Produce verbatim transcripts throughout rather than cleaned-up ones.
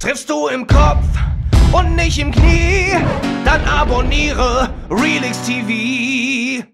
Triffst du im Kopf und nicht im Knie, dann abonniere RealixTV.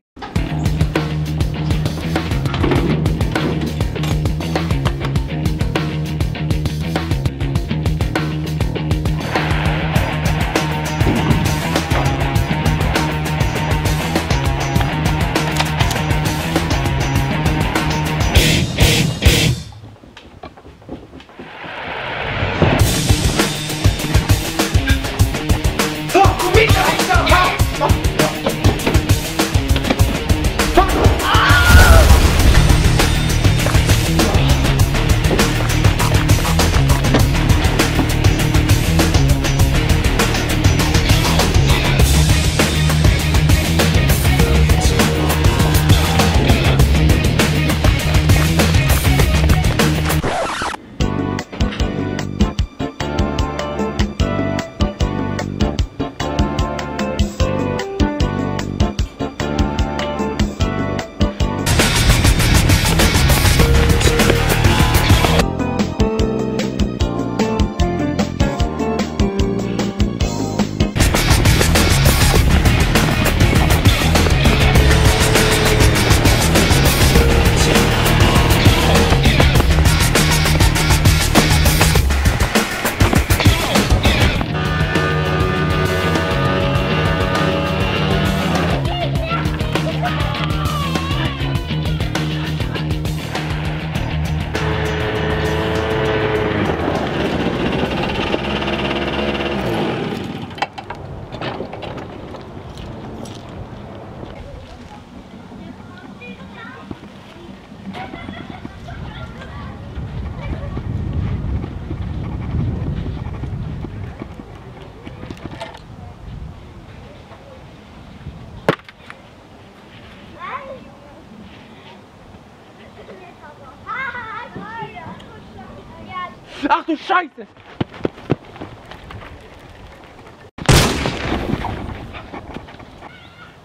Ach du Scheiße! Du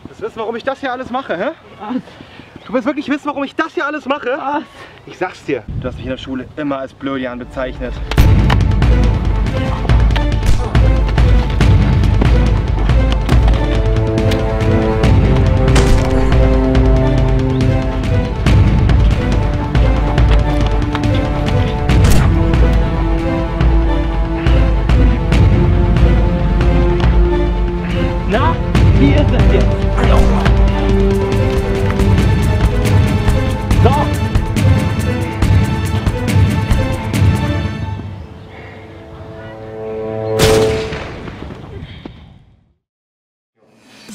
willst wissen, warum ich das hier alles mache, hä? Was? Du willst wirklich wissen, warum ich das hier alles mache? Was? Ich sag's dir, du hast mich in der Schule immer als Blödian bezeichnet. Na, wie ist es jetzt? So.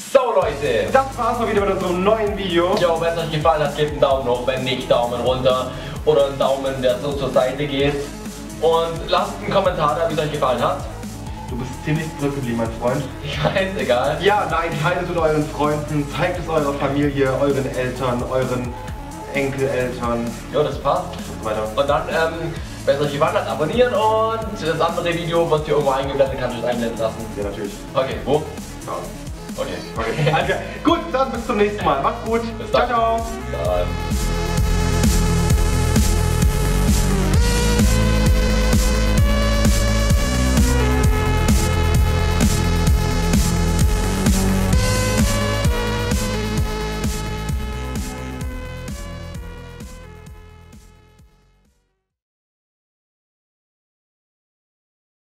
So Leute, das war's mal wieder mit unserem neuen Video. Jo, wenn es euch gefallen hat, gebt einen Daumen hoch, wenn nicht, Daumen runter. Oder einen Daumen, der so zur Seite geht. Und lasst einen Kommentar da, wie es euch gefallen hat. Du bist ziemlich zurückgeblieben, mein Freund. Ich weiß, egal. Ja, nein, teilt es mit euren Freunden, zeigt es eurer Familie, euren Eltern, euren Enkeleltern. Jo, das passt. Und weiter. Und dann, ähm, wenn es euch gefallen hat, abonnieren und das andere Video, was hier irgendwo eingeblendet, kannst du es einblenden lassen. Ja, natürlich. Okay, wo? Ja. Okay. Okay. Okay. Gut, dann bis zum nächsten Mal. Macht's gut. Bis dann. Ciao, ciao. Bis dann.